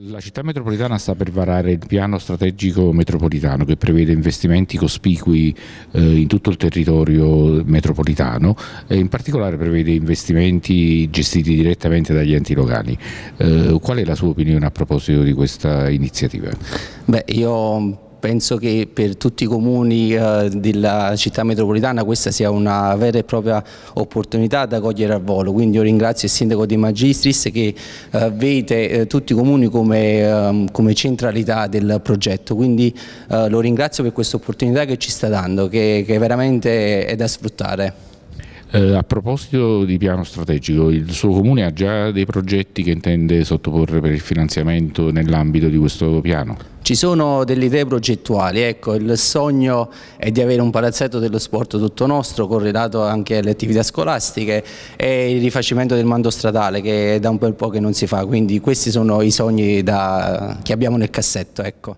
La città metropolitana sta per varare il piano strategico metropolitano che prevede investimenti cospicui in tutto il territorio metropolitano e in particolare prevede investimenti gestiti direttamente dagli enti locali. Qual è la sua opinione a proposito di questa iniziativa? Beh, io penso che per tutti i comuni della città metropolitana questa sia una vera e propria opportunità da cogliere al volo, quindi io ringrazio il sindaco De Magistris che vede tutti i comuni come centralità del progetto, quindi lo ringrazio per questa opportunità che ci sta dando, che veramente è da sfruttare. A proposito di piano strategico, il suo comune ha già dei progetti che intende sottoporre per il finanziamento nell'ambito di questo piano? Ci sono delle idee progettuali, ecco, il sogno è di avere un palazzetto dello sport tutto nostro, correlato anche alle attività scolastiche e il rifacimento del manto stradale che è da un bel po' che non si fa, quindi questi sono i sogni che abbiamo nel cassetto, ecco.